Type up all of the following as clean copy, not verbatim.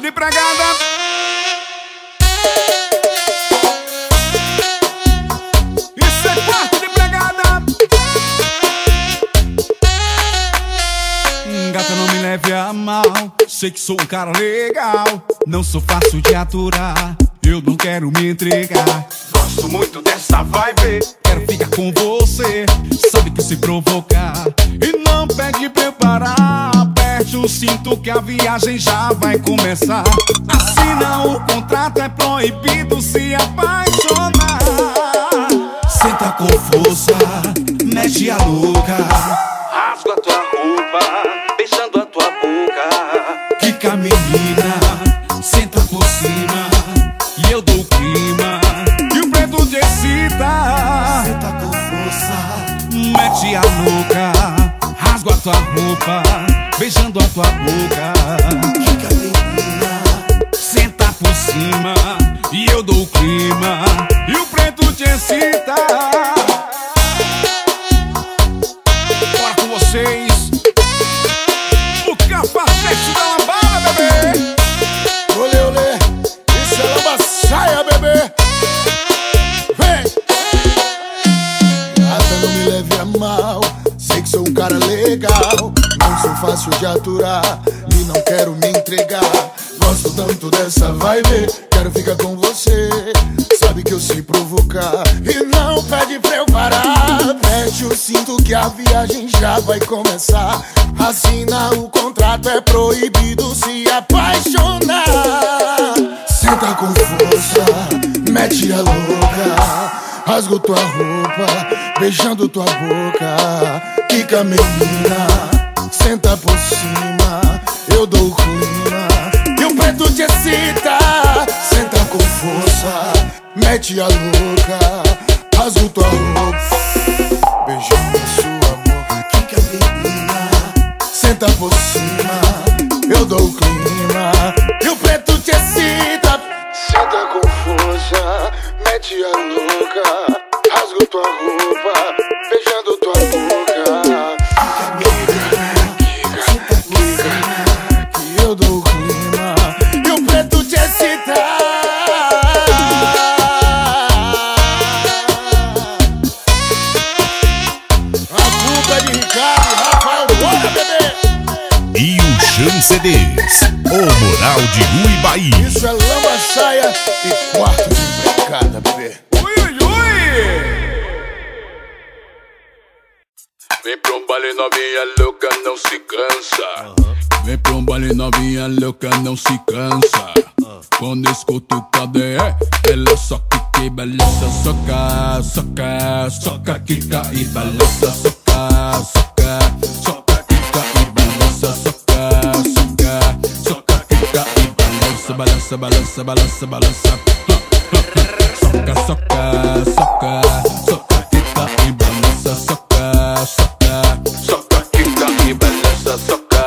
quarto de empregada. Gata, não me leve a mal, sei que sou um cara legal, não sou fácil de aturar, eu não quero me entregar. Gosto muito dessa vibe, quero ficar com você, sabe que se provocar e não pede preparar. Aperte o cinto que a viagem já vai começar. Assina o contrato, é proibido se apaixonar. Senta com força, mexe a louca, rasga a tua roupa, beijando a tua boca. Fica menina, senta por cima e eu dou o clima e o preto te excita. Senta com força, mete a louca, rasga a tua roupa, beijando a tua boca. Fica menina, senta por cima e eu dou o clima e o preto te excita. Bora com vocês, capacete da lambada, bebê. Olê, olê, isso é lamba saia, bebê. Vem! Gata, não me leve a mal, sei que sou um cara legal, não sou fácil de aturar e não quero me entregar. Gosto tanto dessa vibe, quero ficar com você, sabe que eu sei provocar e não pede pra eu parar. Aperte o cinto que a viagem já vai começar. Assina o contrato, é proibido se apaixonar. Senta com força, mete a louca, rasga tua roupa, beijando tua boca. Quica menina, senta por cima, eu dou o clima e o preto te excita. Senta com força, mete a louca, rasga tua roupa, beijando sua boca. Quica menina, senta por cima, eu dou o clima e o preto te excita. Senta com força, mete a louca, rasga tua roupa, beijando tua boca. Quica, senta por cima, que eu dou o clima e o preto te excita. CDs, o Moral de Uibaí. Isso é lamba, saia e quarto de empregada, bebê. Ui, ui. Vem pra um baile novinha louca, não se cansa. Vem pra um baile novinha louca, não se cansa. Quando escuto o KDE, ela só que balança. Soca, soca, soca, quica e balança. Soca, soca, soca, quica e balança. Soca, balança, balança, balança, balança. Soca, soca, soca, soca, quica e balança. Soca, soca, soca, quica e balança. Soca,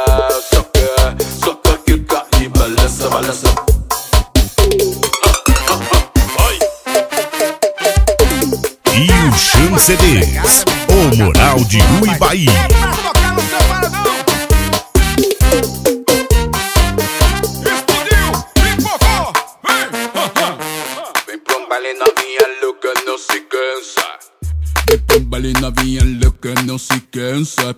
soca, soca, quica e balança, balança. E o Chão CDs, o Moral de Uibaí. Baile novinha louca, não se cansa.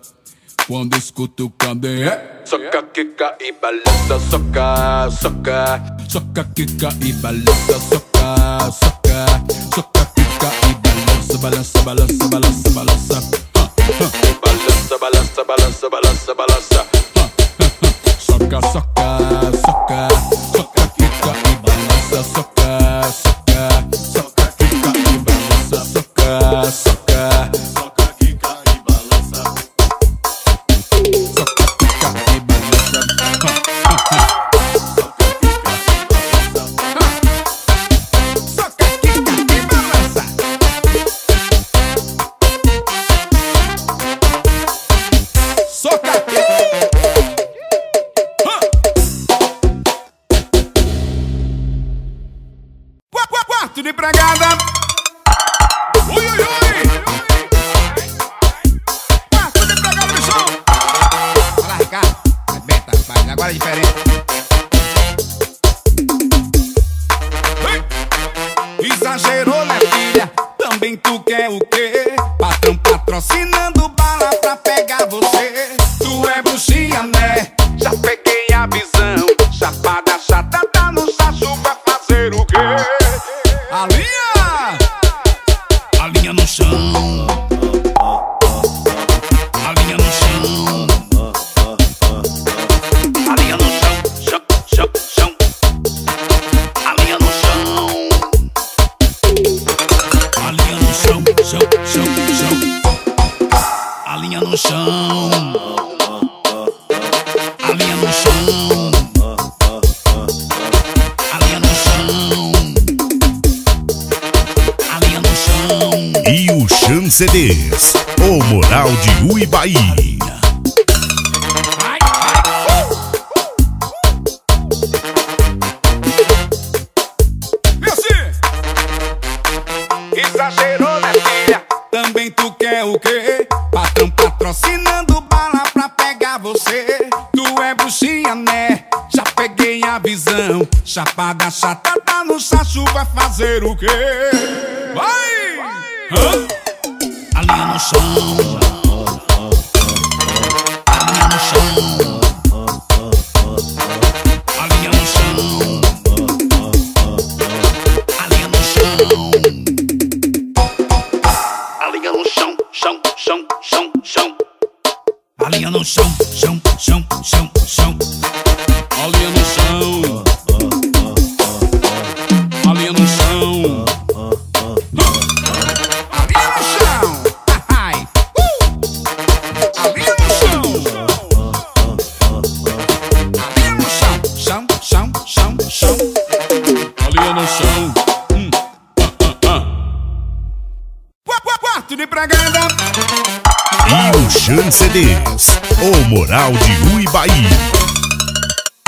Quando escuto o KDE, soca, quica e balança. Soca, soca, soca, quica e balança. Soca, soca, soca, quica e balança. Balança, balança, balança, balança. Balança, balança, balança, balança, balança. Soca, soca, soca, soca, quica e balança. Soca, soca, soca, quica e balança. Soca, soca, soca, quica e balança. Soca, quica e balança. Soca, quica e balança. Soca, quica e balança. Soca, quica. patrocinando bala pra pegar você. Tu é bruxinha, né? Já peguei a visão. Chapada chata tá no sacho, vai fazer o quê? Alinha! Alinha no chão. Alinha no chão. Alinha no chão, chão, chão, chão. Alinha no chão. Alinha no chão, chão, chão, chão. Alinha no chão. Alinha no chão. Alinha no chão. Alinha no chão. E o Chan CDs, o Moral de Uibaí. Exagerou, né, filha? Também tu quer o quê? Patrão patrocinando bala pra pegar você. Tu é bruxinha, né? Já peguei a visão. Chapada chata tá no sacho, vai fazer o quê? Vai! Hã? Alinha no chão. Alinha no chão. Alinha no chão. Alinha no chão. Alinha no chão, chão, chão, chão, chão. Alinha no chão. Alinha no chão. Alinha no chão. Alinha no chão. Alinha no chão, chão, chão, chão, chão. Alinha no chão. Quarto de empregada. E o Chan CDs, o Moral de Uibaí.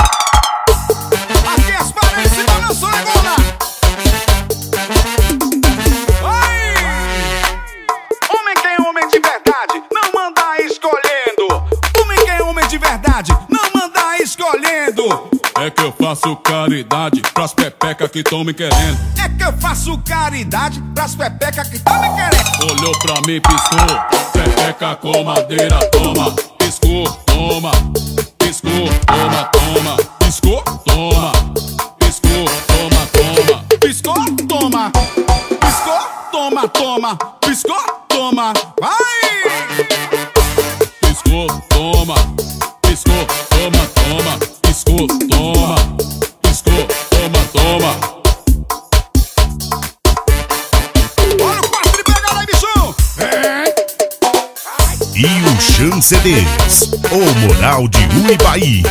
Aqui as paredes se balançam agora. Oi! Homem que é homem de verdade, não anda escolhendo. Homem que é homem de verdade, não anda escolhendo. É que eu faço caridade pras pepecas que tão me querendo. É que eu faço caridade pras pepecas que tão me querendo. Olhou pra mim, piscou, pepeca com madeira, toma. Piscou, toma. Piscou, toma, toma. Piscou, toma. Piscou, toma, toma. Piscou, toma. Piscou, toma, toma. Piscou, toma. Vai! Piscou, toma. Piscou, toma, toma. Piscou, toma. Piscou, toma, toma. Olha o quarto de empregada aí, bichão! E o Chan CDs, o Moral de Uibaí.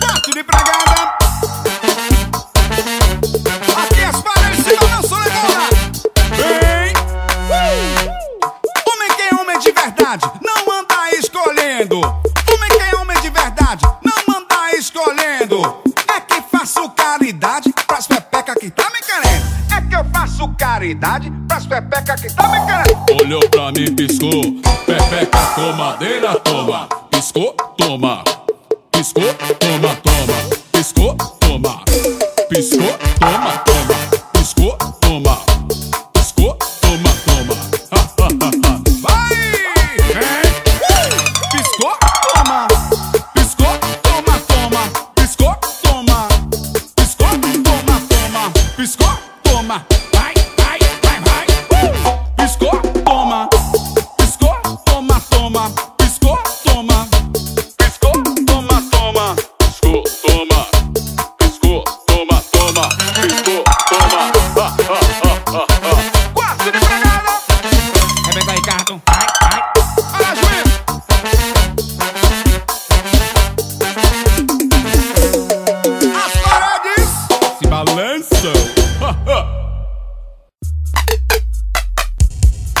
Quarto de empregada. Aqui as paredes se balançam agora. Vem! Homem que é homem de verdade, não anda escolhendo. É que faço caridade pras pepeca que tá me querendo. É que eu faço caridade pras pepeca que tá me querendo. Olhou pra mim, piscou, pepeca com madeira, toma. Piscou, toma. Piscou, toma, toma. Piscou, toma. Piscou, toma, toma. Piscou, toma. Piscou, toma, toma. Vai! Vem! Piscou, toma. Piscou, toma, toma. Piscou, toma. Piscou, toma, toma. Piscou, toma. Vai, vai, vai, vai. Piscou, toma. Piscou, toma, toma. Piscou, toma. Piscou, toma, toma. Piscou, toma. Piscou, toma, toma. Piscou, toma. Ah, ah, ah, ah. Quarto de empregada. Rebeca, Ricardo. Vai, vai. Olha, juiz.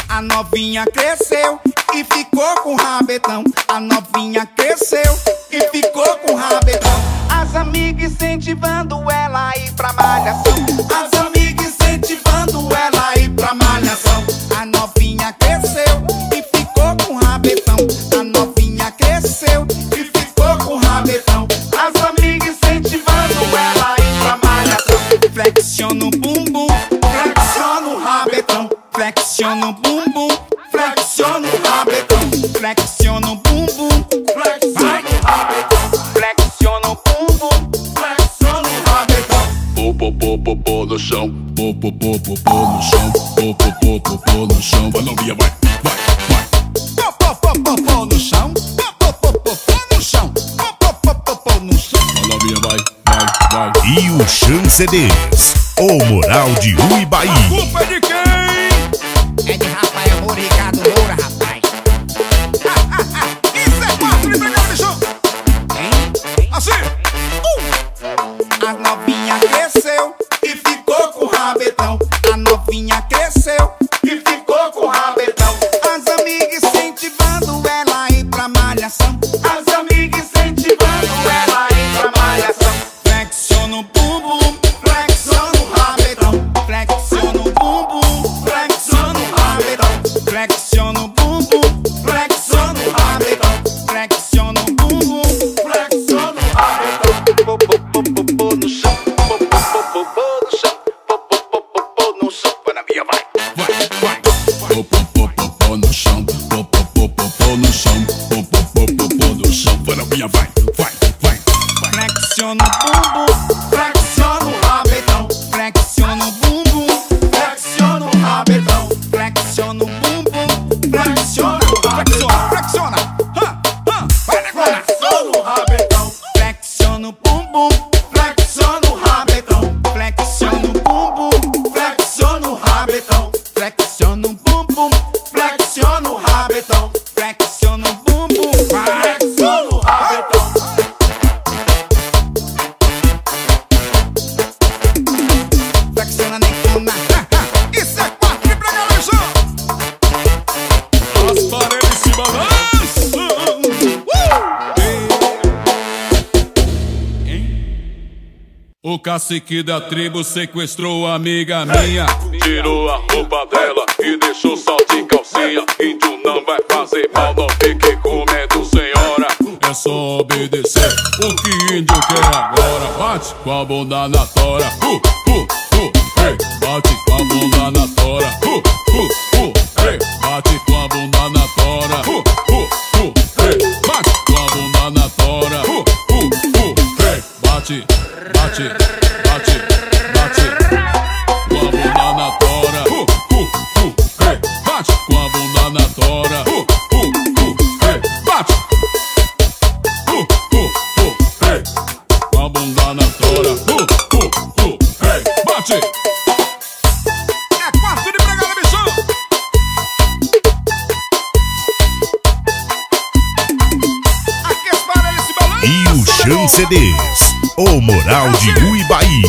A novinha cresceu e ficou com rabetão. A novinha cresceu e ficou com rabetão. As amigas incentivando ela a ir pra malhação. As amigas incentivando ela a ir pra malhação. A novinha cresceu e ficou com rabetão. A novinha cresceu e ficou com rabetão. As amigas incentivando ela a ir pra malhação. Flexiona o bumbum, flexiona o rabetão. Flexiona o bumbum, Flexiono o rabetão, flexiono o bumbum, vai de rabetão, flexiono o bumbum, flexiono o rabetão. Popopopopô no chão, popopopopô no chão, popopopopô no chão. Colombia vai, vai, vai. Popopopopô no chão, popopopopô no chão, popopopopô no chão. Colombia vai, vai, vai. E o Chão CDs, o mural de Uibaí. A culpa é de quem? É de Rafael. Obrigado, Moura, rapaz. Isso é quarto de empregada de chão. Assim. A novinha cresceu e ficou com o rabetão. A novinha cresceu e ficou com o rabetão. As amigas incentivando ela a ir pra malhação. As amigas incentivando ela a ir pra malhação. Flexiono o bumbum, flexiono o rabetão, flexiono o bumbum, flexiono o rabetão. Flexiono o bumbum, flexiono o rabetão, flexiono o bumbum, flexiono o rabetão. Popopopopô no chão, popopopopô no chão, popopopopô no chão. Vai na minha, vai, vai, vai. Popopopopô no chão, popopopopô no chão, popopopopô no chão. Vai na minha, vai, vai, vai. Flexiono o bumbum, flexiono o rabetão, flexiono o bumbum, flexiono o rabetão, flexiono o bumbum. Flexiona, flexiona, flexiona, ha, ha, vai na cara. Flexiona o rabetão, flexiona o bumbum, flexiona o rabetão, flexiona o bumbum, flexiona o rabetão, flexiona o bumbum, flexiona o rabetão, flexiona o bumbum, flexiona o rabetão. Flexiona necona, ha, ha, isso é quarto de empregada de chão. As paredes se balançam. O cacique da tribo sequestrou a amiga minha, tirou a roupa dela e deixou só de calcinha. E tu não vai fazer mal, não fique com medo, senhora. É só obedecer o que índio quer agora. Bate com a bunda na tora, hey. Bate com a bunda na tora, hey. Bate com a bunda na tora, hey. Bate com a bunda na tora, hey. Bate, bate, bate, bate com a bunda na tora, hey. Bate com a bunda na tora, hey. Bate, hey. Com a bunda na tora, hey. Bate. Chão CDs, o mural de Uibaí.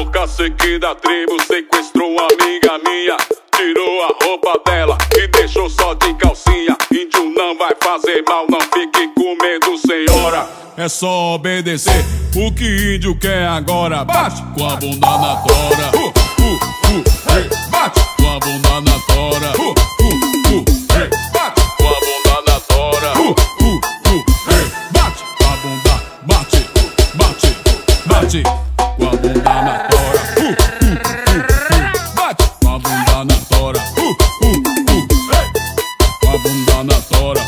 O cacique da tribo sequestrou a amiga minha, tirou a roupa dela e deixou só de calcinha. Índio não vai fazer mal, não fique com medo, senhora. É só obedecer o que índio quer agora. Bate com a bunda na tora, hey. Bate com a bunda na tora, hey. Bate com a bunda na tora, bate com a bunda na tora, bate com a bunda na tora, com a bunda na tora,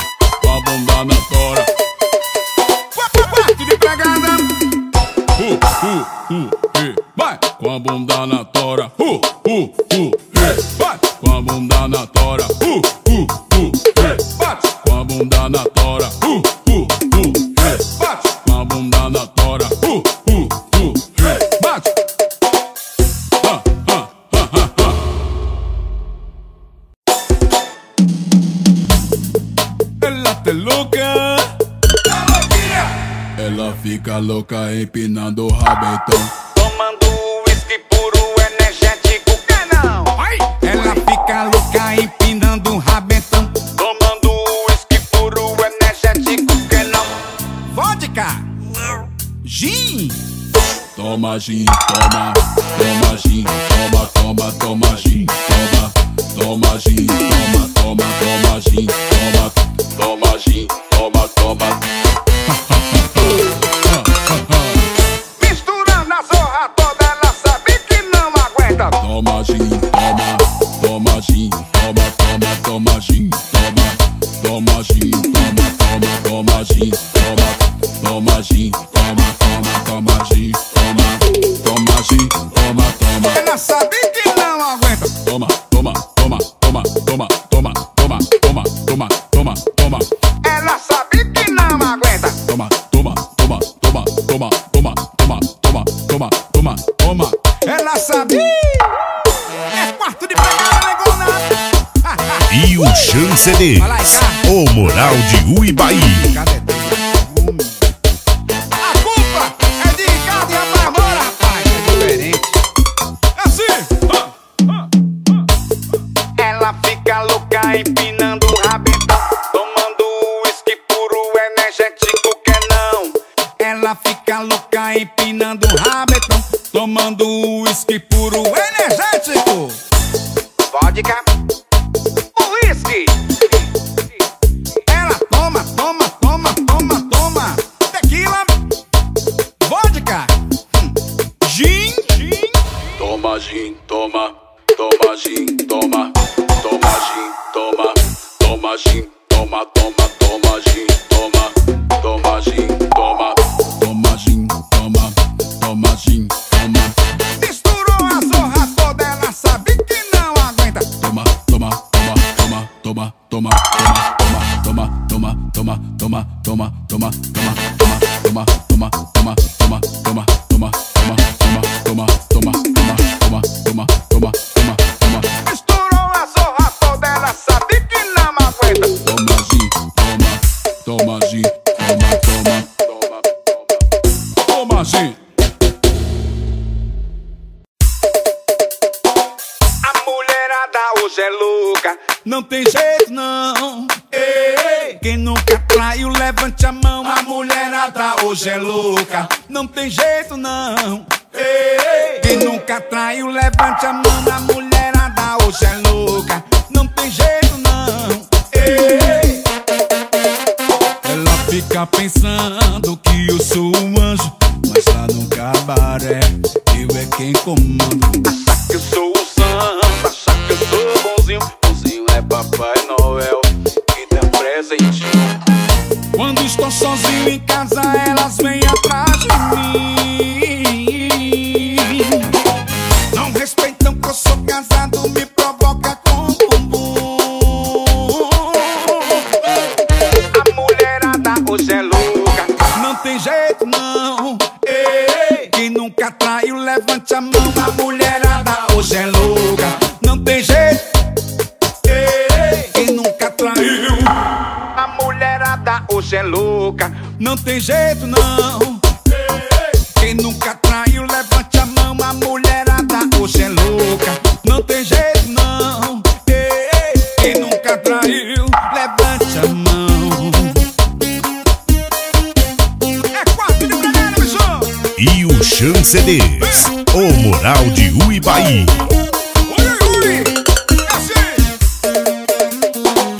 com a bunda na tora. Quarto de empregada, vai com a bunda na tora, vai com a bunda na tora, bate com a bunda na tora, bate com a bunda na tora, hey. Bate, ha, ha, ha, ha, ha. Ela tá louca, ela fica louca empinando o rabetão, tomando uísque puro, energético canal. Ela fica louca empinando o rabetão, tomando uísque puro, energético canal. Vodka, gin, toma gin, toma, toma gin, toma, toma, toma gin, toma, toma gin, toma, toma, toma gin, toma, toma gin, toma, toma. Misturando a zorra toda, ela sabe que não aguenta. Toma ela sabe que não aguenta. Toma, toma, toma, toma, toma, toma, toma, toma, toma, toma, toma. Ela sabe que não aguenta. Toma, toma, toma, toma, toma, toma, toma, toma, toma, toma, toma. Ela sabe. É quarto de empregada, negona. E o Chance Deles, o moral de Uibaí. Ela fica louca empinando o rabetão, tomando uísque puro, energético que não. Ela fica louca empinando o rabetão, tomando uísque puro, energético. Vodka, uísque. Ela toma, toma, toma, toma, toma. Tequila, vodka, gin. Toma gin, toma, toma gin, toma. Toma gin, toma, toma gin, toma, toma, toma gin, toma, toma gin, toma, toma gin, toma, toma gin, toma. Misturou a zorra toda, ela sabe que não aguenta. Toma, toma, toma, toma, toma, toma, toma, toma, toma, toma, toma, toma, toma, toma, toma, toma, toma, toma, toma, toma, toma, toma, toma, toma. Toma gin, toma, toma, toma, toma, toma gin. A mulherada hoje é louca, não tem jeito não. Ei, quem nunca traiu, levante a mão. A mulherada hoje é louca, não tem jeito não. Ei, quem nunca traiu, levante a mão. A mulherada hoje é louca, não tem jeito não. Ei, fica pensando que eu sou um anjo, mas lá no cabaré eu é quem comando. Acha que eu sou o santo, acha que eu sou bonzinho. Bonzinho é Papai Noel que dá presentinho. Quando estou sozinho em casa, elas vêm atrás de mim. Não respeitam que eu sou casado, me provoca com bumbum. Hoje é louca, não tem jeito não. Ei, quem nunca traiu, levante a mão. A mulherada hoje é louca, não tem jeito. Ei, quem nunca traiu, a mulherada hoje é louca, não tem jeito não. Ei, quem nunca traiu, levante a mão. A mulherada hoje é louca, não tem jeito não. Ei, quem nunca traiu, levante a mão. E o Chance Deles, o moral de Uibaí.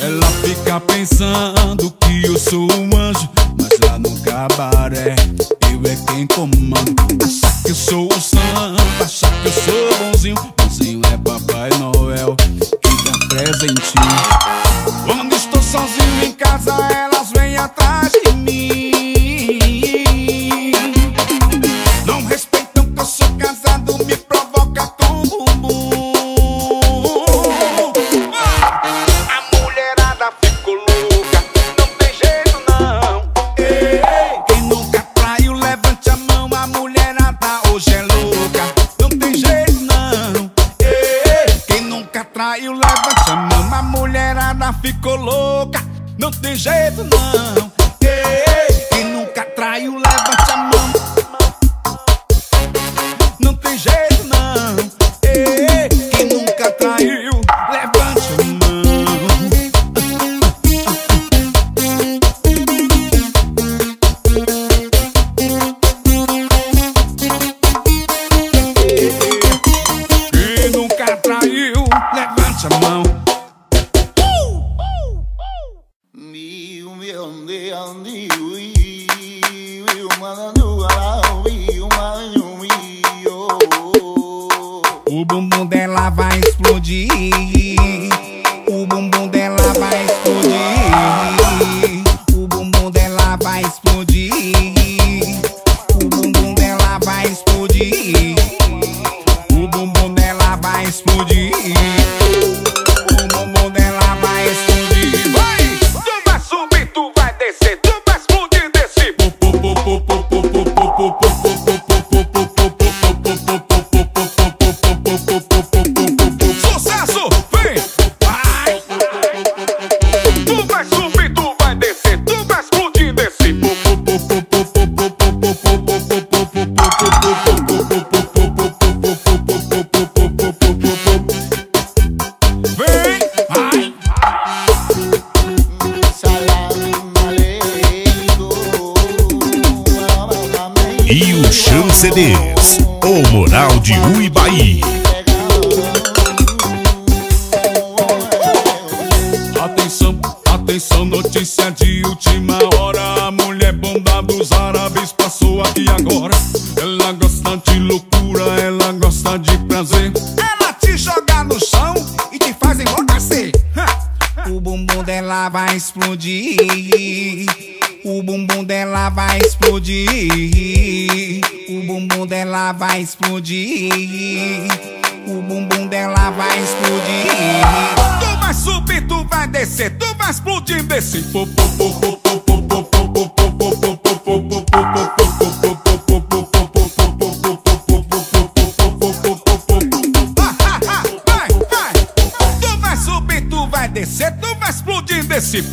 Ela fica pensando que eu sou um anjo, mas lá no cabaré eu é quem comando. Acha que eu sou o santo, acha que eu sou bonzinho. Bonzinho é Papai Noel que dá presentinho. Quando estou sozinho em casa, elas vêm atrás de mim. Ficou louca, não tem jeito não. Ei, quem nunca traiu, levante a mão. Não tem jeito não. Ei, quem nunca traiu, levante a mão. Quem nunca traiu, levante a mão. O bumbum dela vai explodir. O bumbum dela vai explodir. O bumbum dela vai explodir. O bumbum dela vai explodir. O bumbum dela vai explodir. dela vai explodir. O bumbum dela vai explodir. Vai! Tu vai subir, tu vai descer, tu vai explodir desse. Sucesso! Vem! Vai! Tu vai subir, tu vai descer, tu vai explodir desse. E o Chão CDs, o Moral de Uibaí. Atenção, atenção, notícia de última hora. A mulher bomba dos árabes passou aqui agora. Ela gosta de loucura, ela gosta de prazer. Ela te joga no chão e te faz enlouquecer. O bumbum dela vai explodir. O bumbum dela vai explodir. O bumbum dela vai explodir. O bumbum dela vai explodir. Tu vai subir, tu vai descer, tu vai explodir desse. Vai, vai. Tu vai subir, tu vai descer, tu vai explodir desse.